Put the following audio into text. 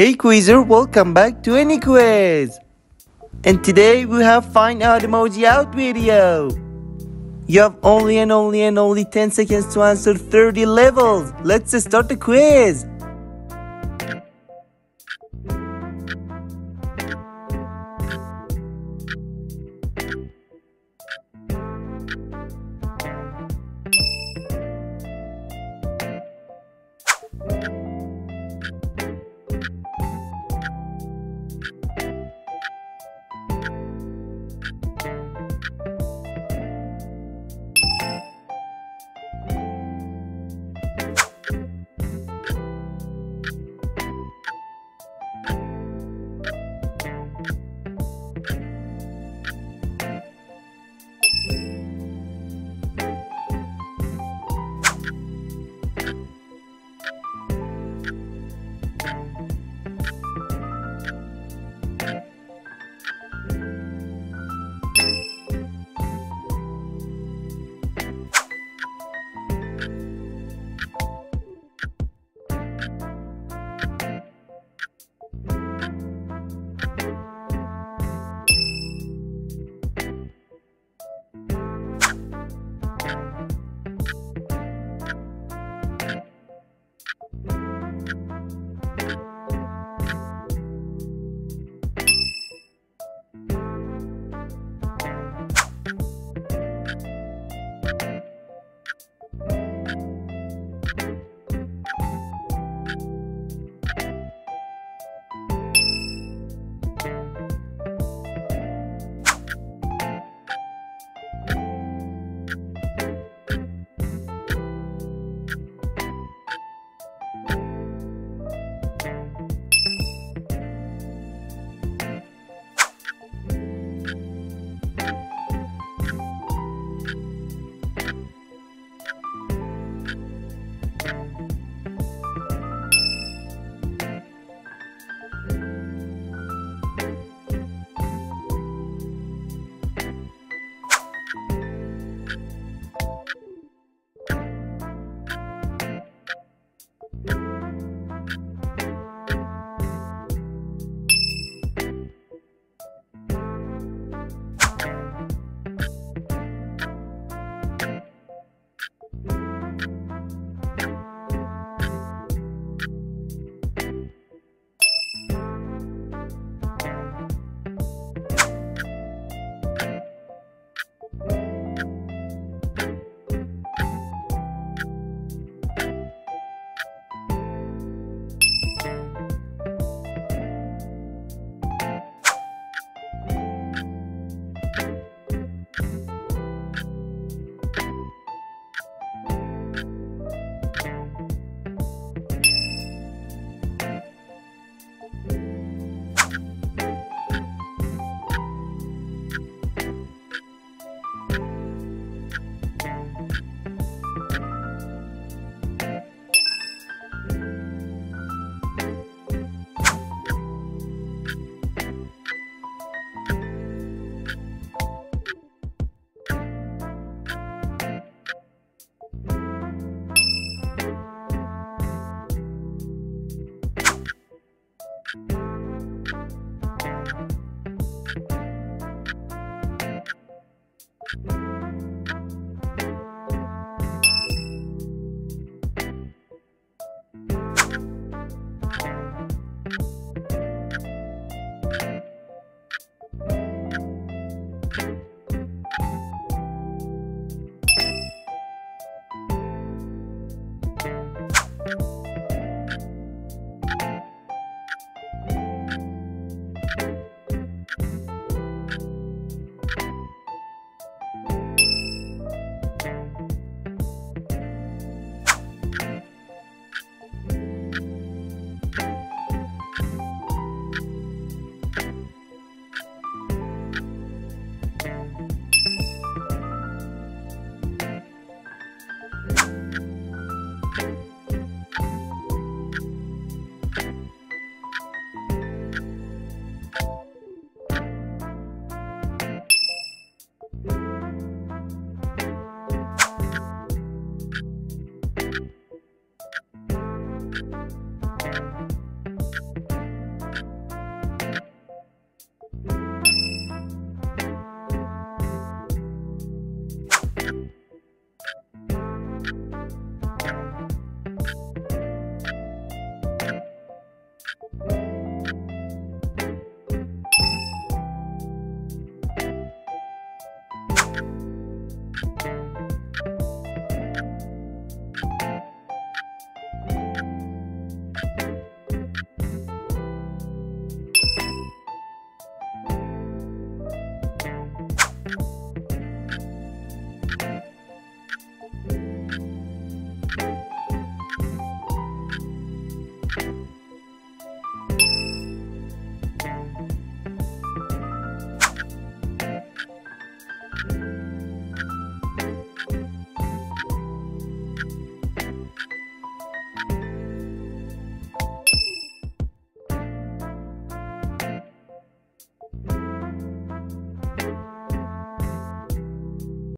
Hey Quizzer, welcome back to Any Quiz! And today we have Find Out Emoji Out video! You have only 10 seconds to answer 30 levels! Let's start the quiz!